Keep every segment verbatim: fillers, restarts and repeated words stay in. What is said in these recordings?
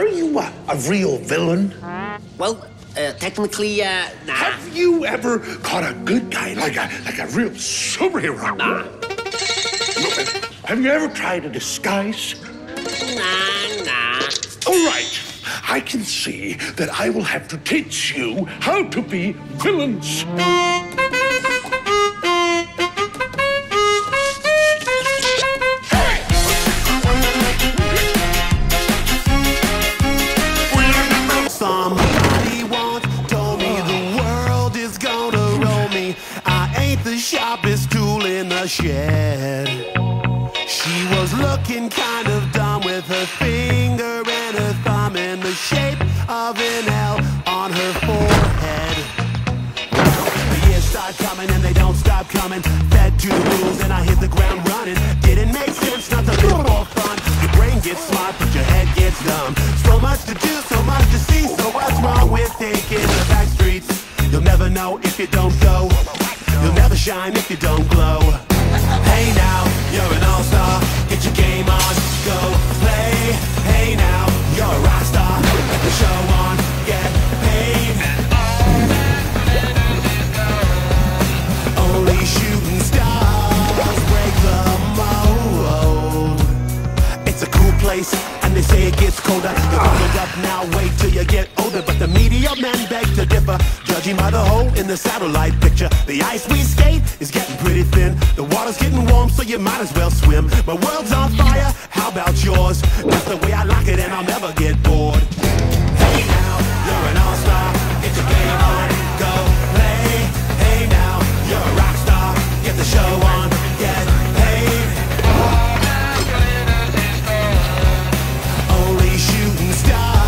Are you a, a real villain? Well, uh, technically, uh, nah. Have you ever caught a good guy, like a, like a real superhero? Nah. Have you ever tried a disguise? Nah, nah. All right. I can see that I will have to teach you how to be villains. Shed. She was looking kind of dumb with her finger and her thumb in the shape of an L on her forehead. The years start coming and they don't stop coming. Fed to the rules and I hit the ground running. Didn't make sense not to live for fun. Your brain gets smart but your head gets dumb. So much to do, so much to see. So what's wrong with taking the back streets? You'll never know if you don't go. You'll never shine if you don't glow. Hey now, you're an all-star. Get your game on, go play. Hey now, you're a rock star. Get the show on, get paid. Only shooting stars break the mold. It's a cool place, and they say it gets colder. You're growing up now, wait till you get older. But the media men beg to differ, judging by the hole in the satellite picture. The ice we skate is getting pretty thin. The water's getting warm, so you might as well swim. My world's on fire, how about yours? That's the way I like it, and I'll never get bored. Hey now, you're an all-star. Get your game on, go play. Hey now, you're a rock star. Get the show on, get paid. Only shooting stars.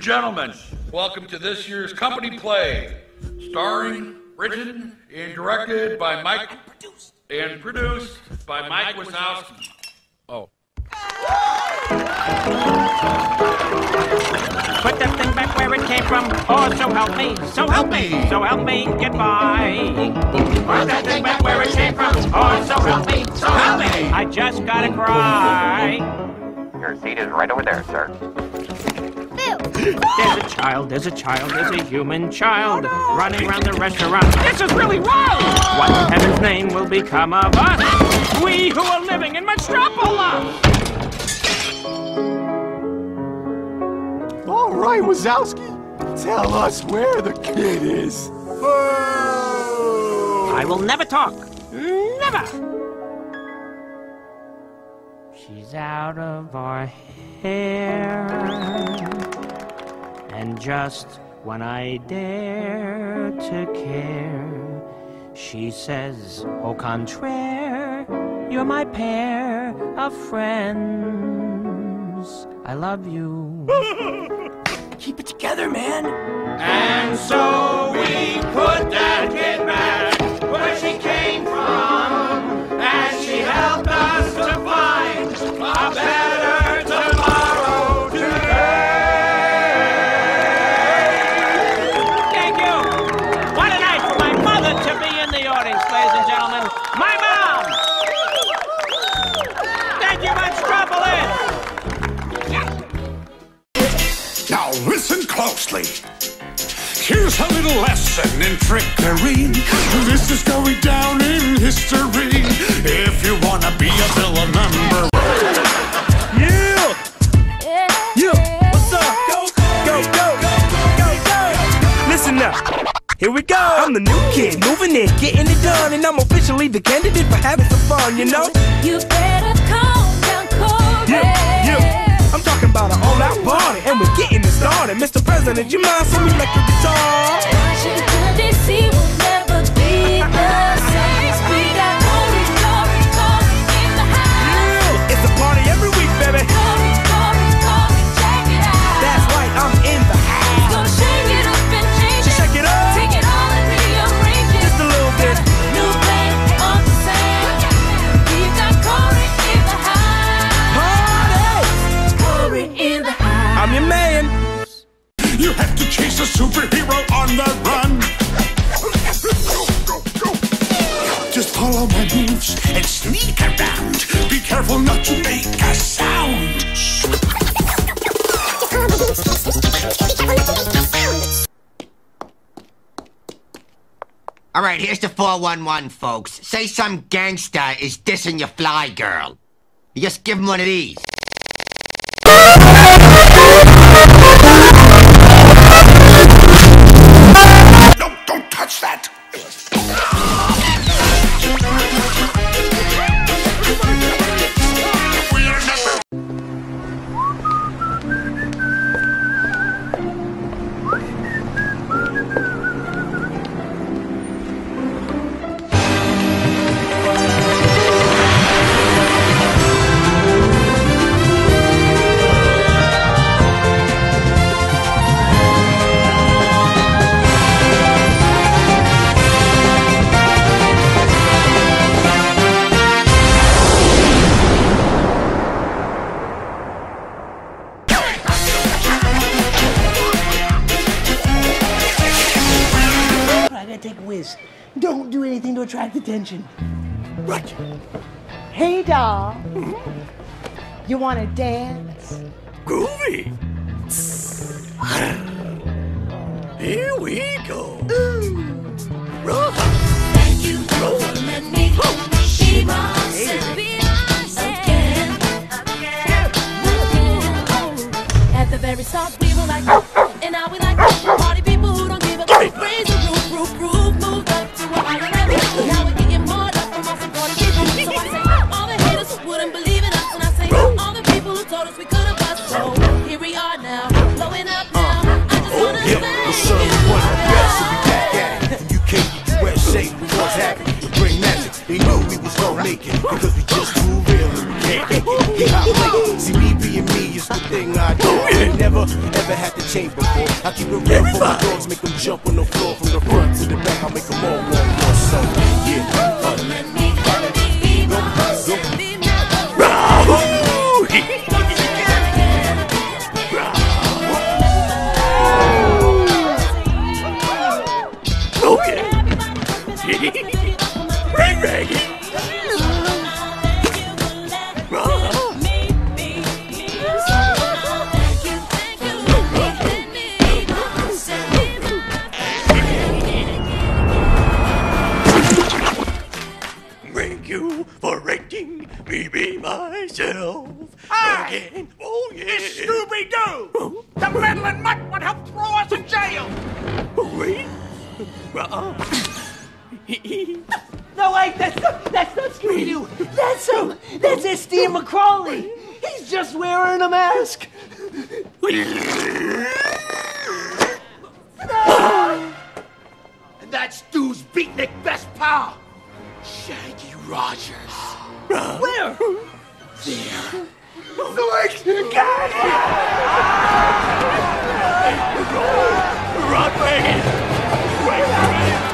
Gentlemen, welcome to this year's company play, starring, written, and directed by Mike, and produced, and produced by, by Mike Wazowski. Oh. Put that thing back where it came from. Oh, so help me, so help me, so help me, goodbye. Put that thing back where it came from. Oh, so help me, so help me. I just gotta cry. Your seat is right over there, sir. There's a child, there's a child, there's a human child oh, no. running around the restaurant. This is really wild! What in heaven's name will become of us? We who are living in Mastropola! All right, Wazowski, tell us where the kid is. Oh. I will never talk. Never! She's out of our hair. And just when I dare to care, she says, au contraire, you're my pair of friends. I love you. Keep it together, man. And so we put that kid back where she came from, and she helped us to find a better tomorrow. Closely. Here's a little lesson in trickery. This is going down in history. If you want to be a villain, number one. Yeah! Yeah! Yeah! What's up? Go, go, go, go, go, go! Listen up. Here we go! I'm the new kid, moving in, getting it done. And I'm officially the candidate for having some fun, you know? You better calm down, Corey. Yeah, yeah. I'm talking talking about an all-out party, and we're getting it started. Mister President, you mind so we make your guitar? Washington, D C will never be the same. We got glory, glory, glory in the house. Yeah, it's a party every week, baby. Glory, glory, glory, check it out. That's right, I'm in the house. So shake it up and change it. Shake it up. Take it all and rearrange it. Just a little bit. New thing on the sand. We got glory in the house. Party! Glory in the house. I'm your man. You have to chase a superhero on the run. Just follow my moves and sneak around. Be careful not to make a sound. All right, here's the four one one, folks. Say some gangster is dissing your fly girl. You just give him one of these. No, don't touch that. Don't do anything to attract attention. Right. Hey, doll. You want to dance? Groovy. Here we go. Roll. Thank you, roll. Let me. She wants to be again. Again. At the very top, we were like, and now we like party people who don't give a crazy. Because we just too real and we can't fake it. Hip hop like it. See, me being me is the thing I do. I never ever had to change before. I keep it real for my dogs, make them jump on the floor. From the front to the back, I make them all one more. So, yeah, uh, let me be my husband. Ring, ring. I, oh, yeah. It's Scooby-Doo! The meddling mutt would help throw us in jail! Wait? No, wait, that's not, that's not Scooby-Doo! That's him! That's his Steve McCrawley! He's just wearing a mask! And that's Stu's beatnik best pal! Shaggy Rogers! Where? There! Like the guy! Rock Megan! Wait a minute!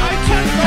I can't go!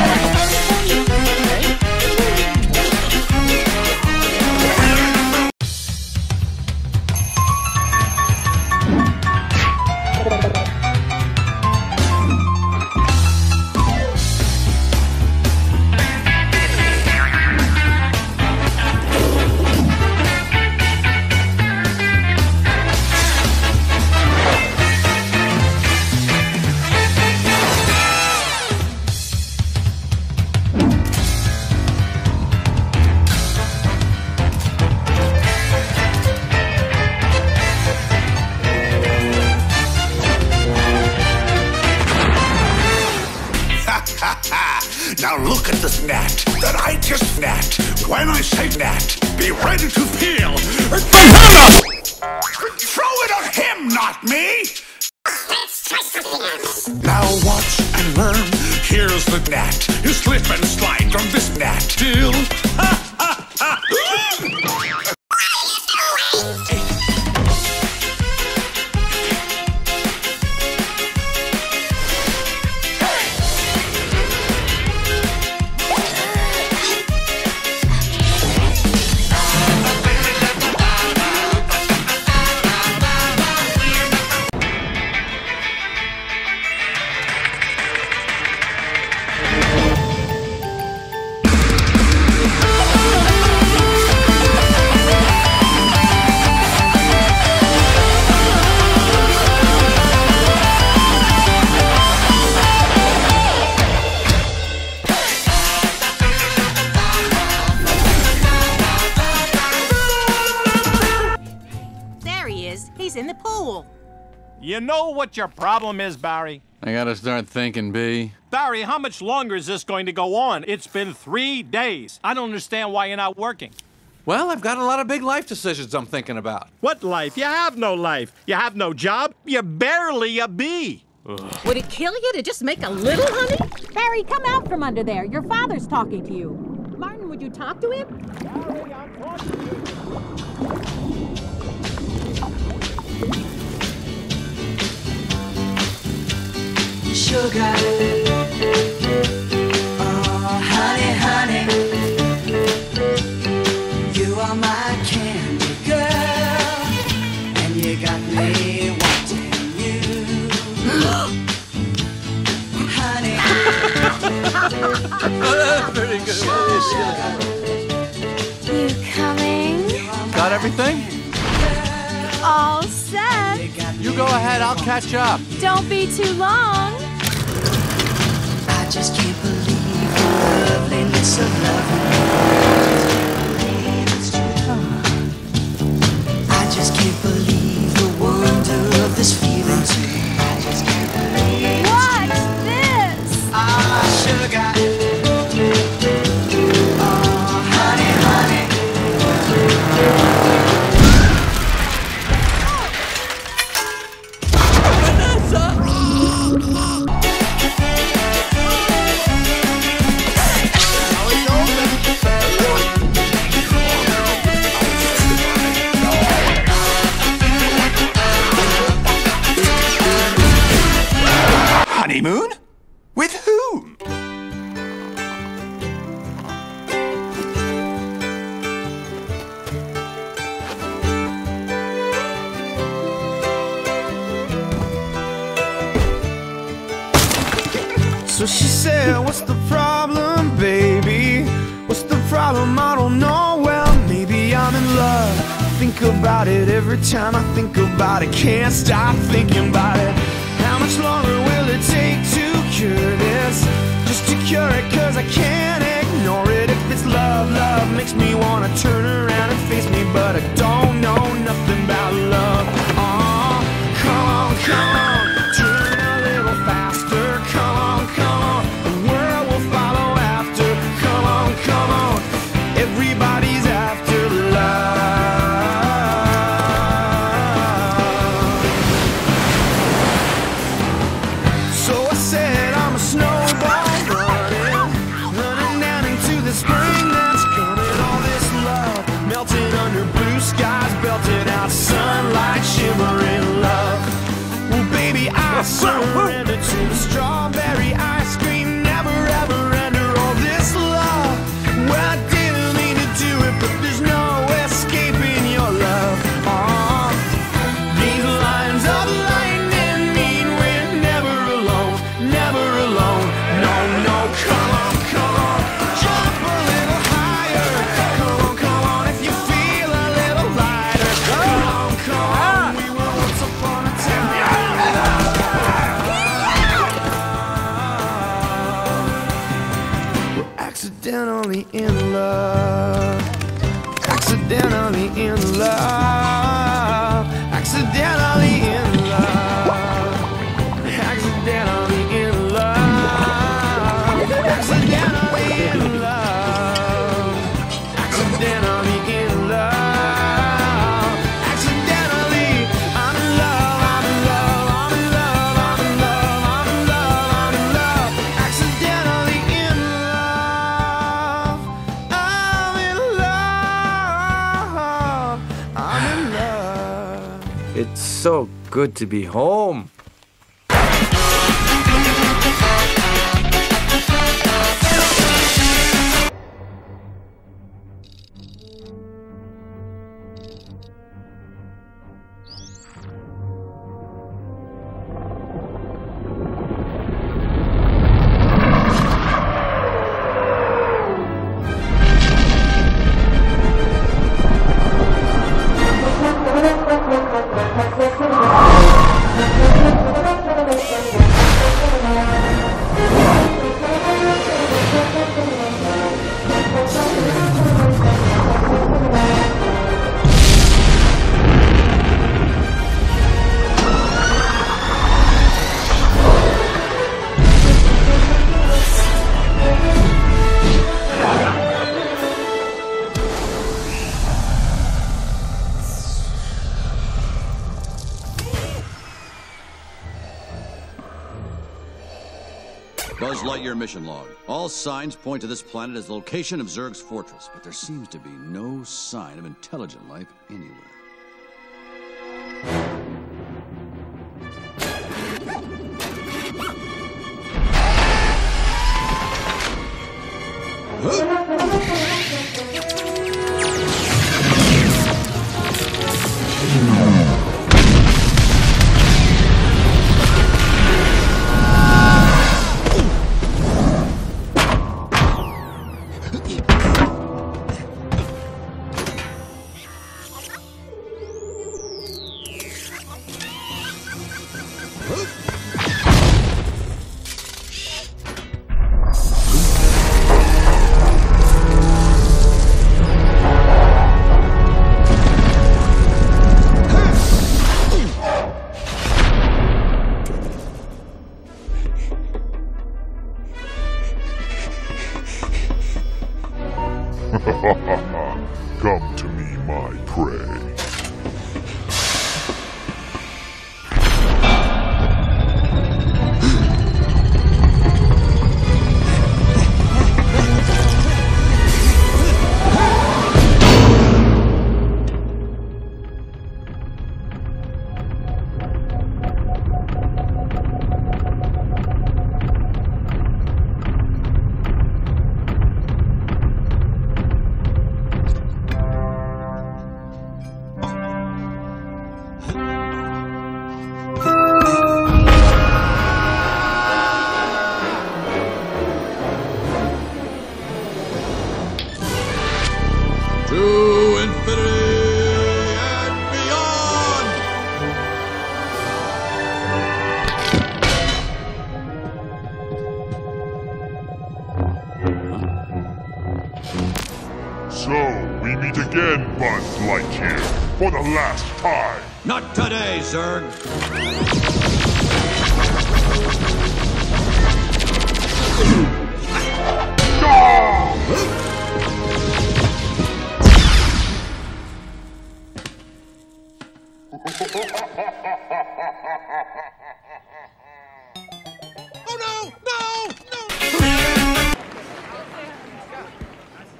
Now look at this gnat that I just snapped. When I say gnat, be ready to feel. Throw it at him, not me. Let's try something else. Now watch and learn. Here's the gnat. You slip and slide on this gnat till. Ha ha ha. You know what your problem is, Barry? I gotta start thinking, B. Barry, how much longer is this going to go on? It's been three days. I don't understand why you're not working. Well, I've got a lot of big life decisions I'm thinking about. What life? You have no life. You have no job. You're barely a bee. Ugh. Would it kill you to just make a little honey? Barry, come out from under there. Your father's talking to you. Martin, would you talk to him? Barry, I'm talking to you. Sugar, oh honey, honey, you are my candy girl, and you got me wanting you, honey. Pretty good. Sugar, you coming? Got everything? All set. You go ahead, I'll catch up. Don't be too long. I just can't believe the loveliness of love. I just can't believe the wonder of this feeling too. I just can't believe. What's this? Ah, sugar. Honeymoon? With whom? So she said, what's the problem, baby? What's the problem? I don't know. Well, maybe I'm in love. I think about it every time I think about it. Can't stop thinking about it. How much longer will it take to cure this? Just to cure it, cause I can't ignore it. If it's love, love makes me wanna turn around and face me, but I don't know nothing about love. Oh, come on, come on, turn a little faster. Come on, come on, the world will follow after. Come on, come on, everybody's after love. Surrender to the strawberry ice cream. Never ever enter all this love. Well, I didn't mean to do it, but there's no escaping your love. Oh, these lines of lightning mean we're never alone, never alone. No, no, come on, come on, jump a little higher. Come on, come on, if you feel a little lighter. Come on, come on, we were once upon a time. Accidentally in love, accidentally in love, accidentally in love, accidentally in love, so good to be home. Your mission log. All signs point to this planet as the location of Zurg's fortress, but there seems to be no sign of intelligent life anywhere.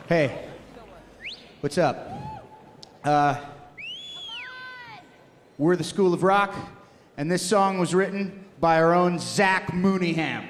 Hey, what's up? Uh, we're the School of Rock, and this song was written by our own Zach Mooneyham.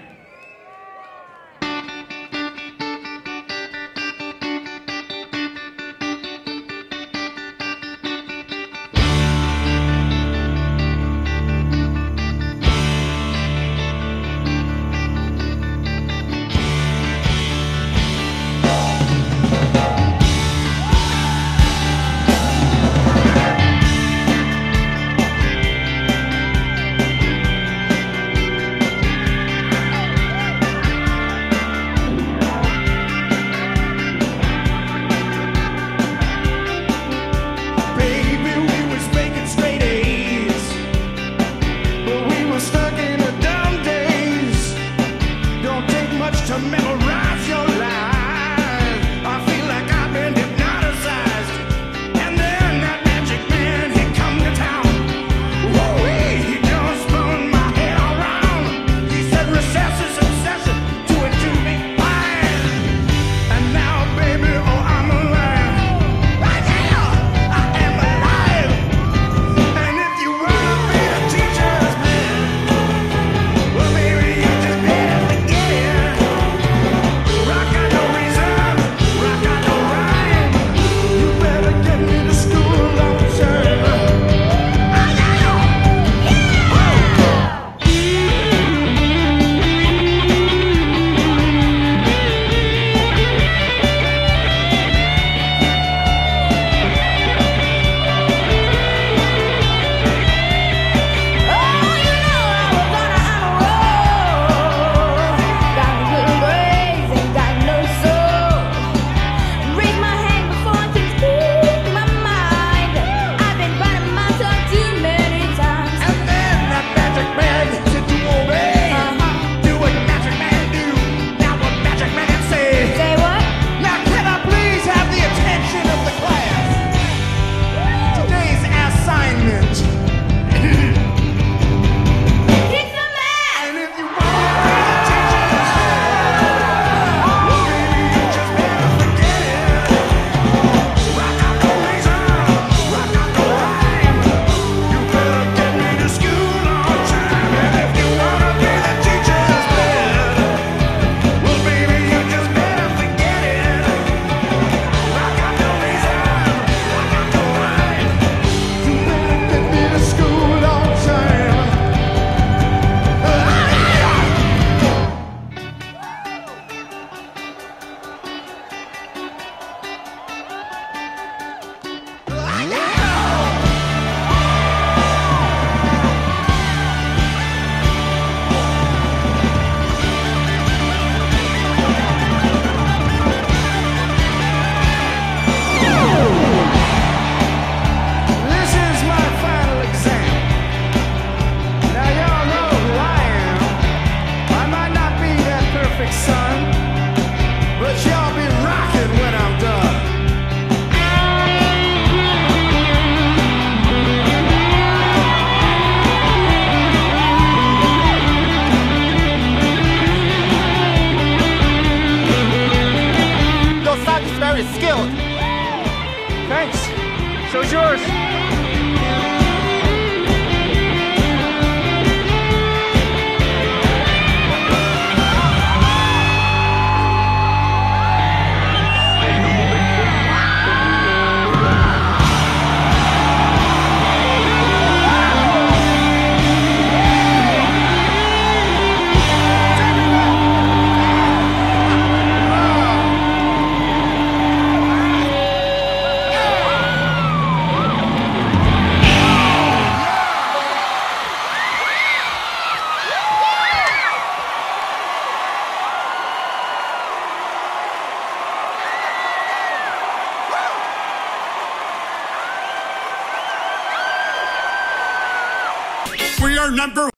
Liar number one.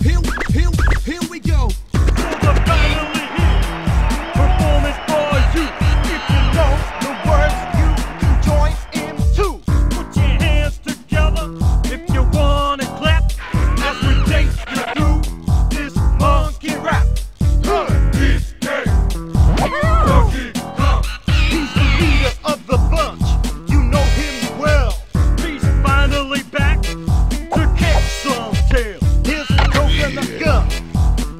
Here, here, here we go. For the family here, performance for you. If you know the words, you can join in too. Put your hands together if you want to clap. As we take you through this monkey rap. Look, he's gay. Monkey Hum. He's the leader of the bunch. You know him well. He's finally back to catch some tail.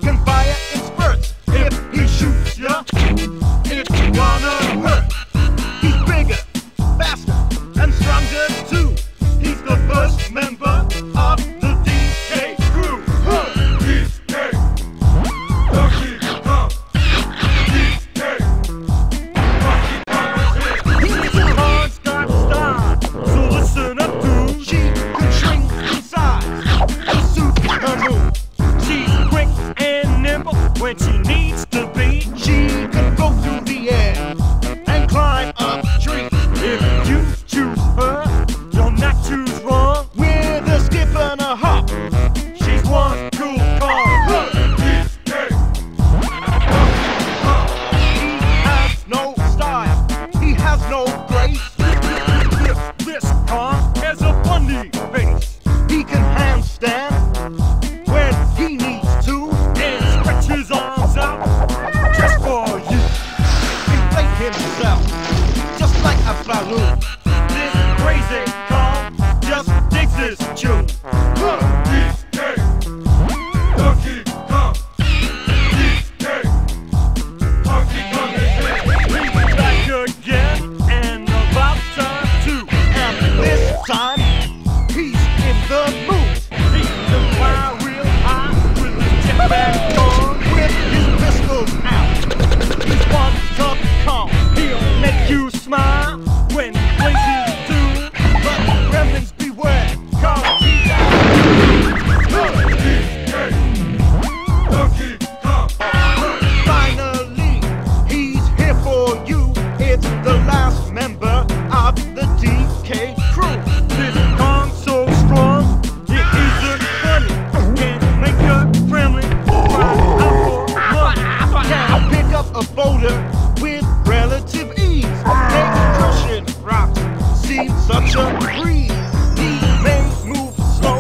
Can fire and spurts if he shoots ya. It's gonna hurt. He's bigger, faster, and stronger too. He's the first member of the D J crew. He's gay. Monkey Hum. He's gay. Monkey Hum is here. He's a hard-stop star, so listen up to. She can shrink in size to suit her mood. When she needs to be, she can go through the air and climb up trees. If you choose her, you'll not choose wrong. With a skip and a hop, she's one cool call. He's gay. He has no style. He has no grace. This car has a funny face. He can handstand. This crazy car just digs this tune. He's gay. Monkey Hum. He's gay. Monkey Hum is here. He's back again and about time too. And this time he's in the mood. He's the fire real high with his jet back on, with his pistols out. He's one tough calm. He'll make you smile. When he blazes through, but gremlins beware, cause he's out. He's gay. Monkey Hum. Finally, he's here for you. It's the last member of the D K crew. This song's so strong, it isn't funny. Can make a gremlin cry out for money. Can pick up a boulder with relative ease. Make rock seems such a breeze. He may move slow,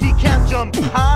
he can't jump high.